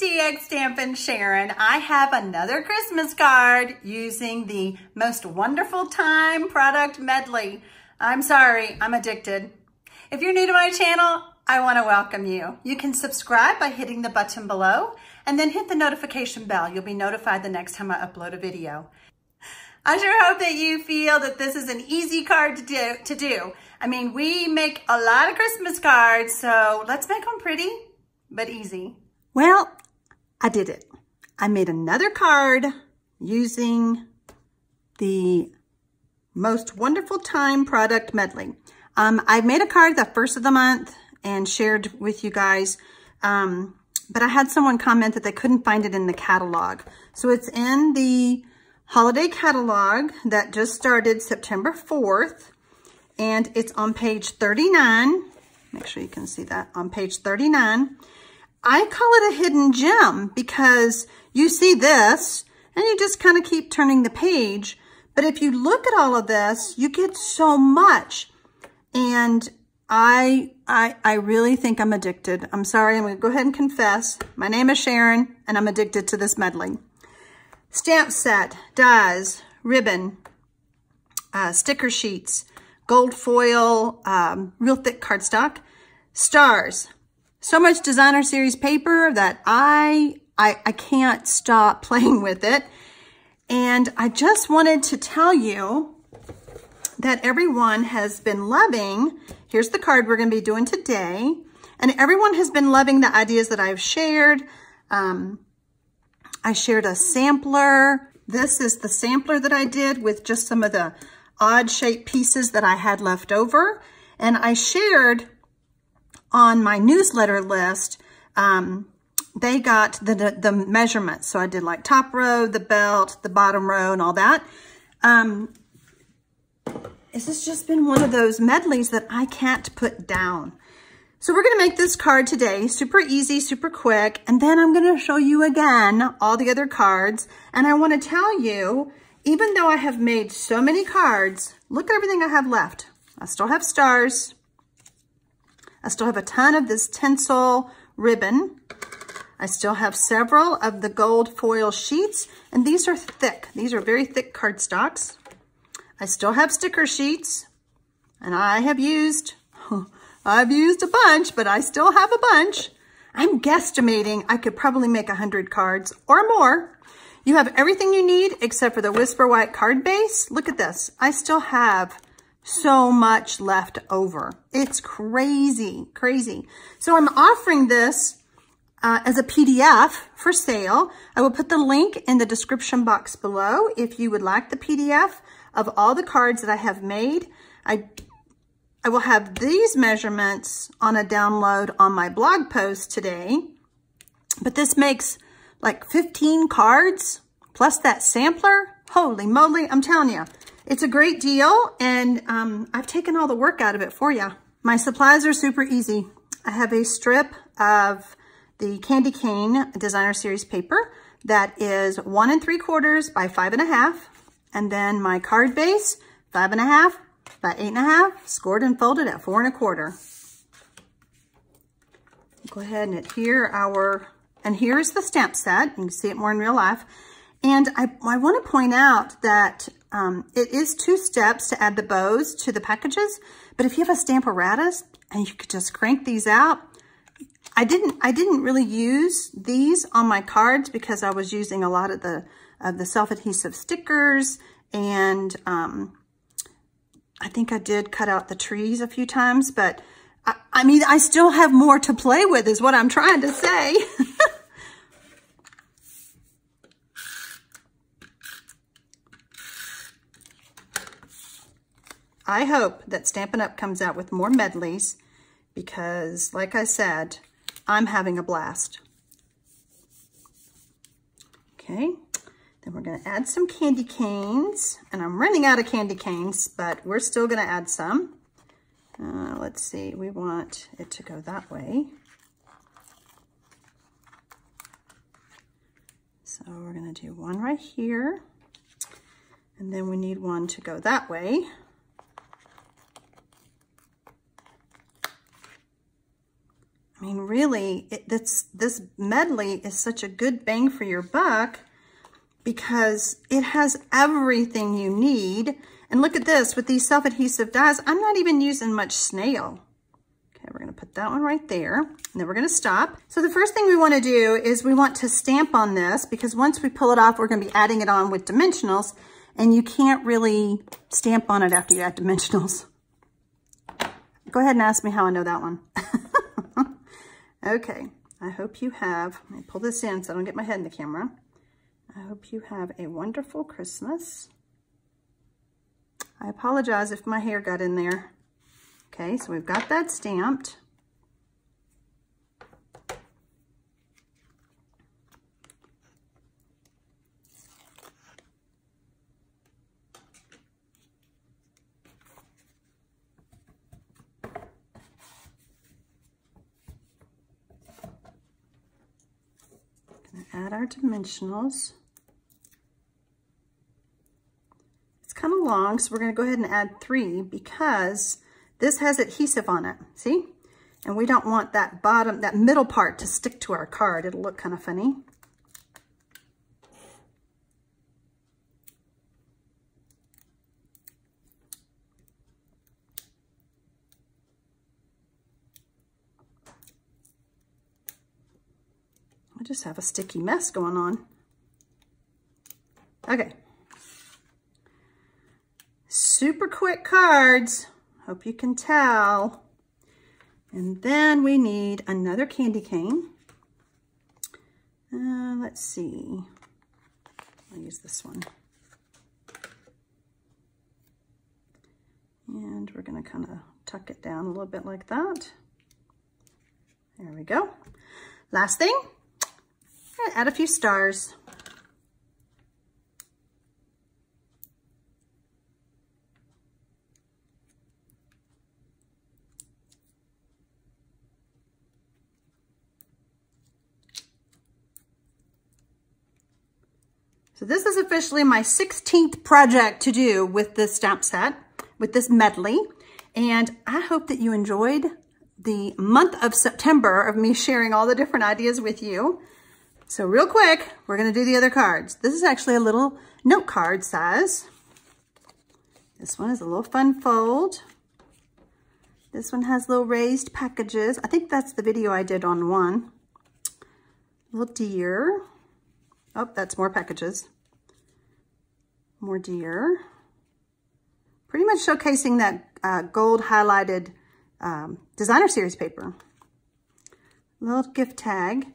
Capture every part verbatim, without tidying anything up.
D X Stampin' Sharon. I have another Christmas card using the Most Wonderful Time Product Medley. I'm sorry, I'm addicted. If you're new to my channel, I want to welcome you. You can subscribe by hitting the button below and then hit the notification bell. You'll be notified the next time I upload a video. I sure hope that you feel that this is an easy card to do. To do. I mean, we make a lot of Christmas cards, so let's make them pretty, but easy. Well, I did it. I made another card using the Most Wonderful Time Product Medley. Um, I made a card the first of the month and shared with you guys, um, but I had someone comment that they couldn't find it in the catalog. So it's in the holiday catalog that just started September fourth, and it's on page thirty-nine. Make sure you can see that on page thirty-nine. I call it a hidden gem because you see this and you just kind of keep turning the page. But if you look at all of this, you get so much. And I, I, I really think I'm addicted. I'm sorry, I'm gonna go ahead and confess. My name is Sharon and I'm addicted to this medley. Stamp set, dies, ribbon, uh, sticker sheets, gold foil, um, real thick cardstock, stars. So much designer series paper that I, I I can't stop playing with it. And I just wanted to tell you that everyone has been loving, here's the card we're gonna be doing today, and everyone has been loving the ideas that I've shared. Um, I shared a sampler. This is the sampler that I did with just some of the odd shaped pieces that I had left over. And I shared on my newsletter list, um, they got the, the, the measurements. So I did like top row, the belt, the bottom row, and all that. Um, this has just been one of those medleys that I can't put down. So we're gonna make this card today, super easy, super quick, and then I'm gonna show you again all the other cards. And I wanna tell you, even though I have made so many cards, look at everything I have left. I still have stars. I still have a ton of this tinsel ribbon. I still have several of the gold foil sheets, and these are thick. These are very thick cardstocks. I still have sticker sheets, and I have used, I've used a bunch, but I still have a bunch. I'm guesstimating I could probably make one hundred cards or more. You have everything you need except for the Whisper White card base. Look at this. I still have so much left over. It's crazy, crazy. So I'm offering this uh, as a P D F for sale. I will put the link in the description box below if you would like the P D F of all the cards that I have made. I, I will have these measurements on a download on my blog post today, but this makes like fifteen cards plus that sampler. Holy moly, I'm telling you. It's a great deal, and um, I've taken all the work out of it for you. My supplies are super easy. I have a strip of the Candy Cane Designer Series paper that is one and three quarters by five and a half, and then my card base, five and a half by eight and a half, scored and folded at four and a quarter. Go ahead and adhere our, and here's the stamp set. You can see it more in real life. And I, I want to point out that Um, it is two steps to add the bows to the packages, but if you have a Stamparatus and you could just crank these out. I didn't, I didn't really use these on my cards because I was using a lot of the, of the self-adhesive stickers, and um, I think I did cut out the trees a few times, but I, I mean, I still have more to play with is what I'm trying to say. I hope that Stampin' Up! Comes out with more medleys because, like I said, I'm having a blast. Okay, then we're gonna add some candy canes, and I'm running out of candy canes, but we're still gonna add some. Uh, let's see, we want it to go that way. So we're gonna do one right here, and then we need one to go that way. I mean, really, it, this, this medley is such a good bang for your buck because it has everything you need. And look at this, with these self-adhesive dies, I'm not even using much snail. Okay, we're gonna put that one right there, and then we're gonna stop. So the first thing we wanna do is we want to stamp on this, because once we pull it off, we're gonna be adding it on with dimensionals, and you can't really stamp on it after you add dimensionals. Go ahead and ask me how I know that one. Okay, I hope you have, let me pull this in so I don't get my head in the camera. I hope you have a wonderful Christmas. I apologize if my hair got in there. Okay, so we've got that stamped. Add our dimensionals. It's kind of long, so we're going to go ahead and add three because this has adhesive on it, see? And we don't want that bottom, that middle part to stick to our card. It'll look kind of funny. I just have a sticky mess going on. Okay. Super quick cards. Hope you can tell. And then we need another candy cane. Uh, let's see. I'll use this one. And we're gonna kind of tuck it down a little bit like that. There we go. Last thing. Add a few stars. So this is officially my sixteenth project to do with this stamp set, with this medley. And I hope that you enjoyed the month of September of me sharing all the different ideas with you. So real quick, we're gonna do the other cards. This is actually a little note card size. This one is a little fun fold. This one has little raised packages. I think that's the video I did on one. Little deer. Oh, that's more packages. More deer. Pretty much showcasing that uh, gold highlighted um, designer series paper. Little gift tag.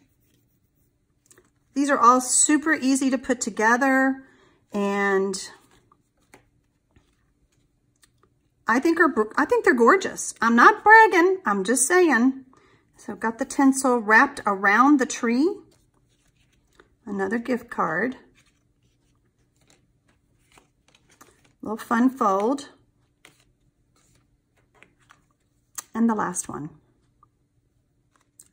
These are all super easy to put together and I think are I think they're gorgeous. I'm not bragging, I'm just saying. So I've got the tinsel wrapped around the tree. Another gift card. Little fun fold. And the last one.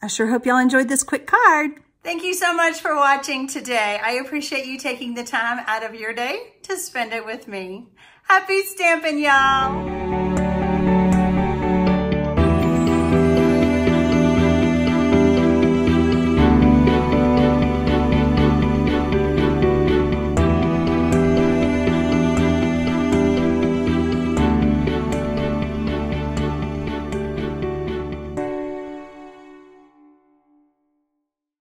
I sure hope y'all enjoyed this quick card. Thank you so much for watching today. I appreciate you taking the time out of your day to spend it with me. Happy stamping, y'all.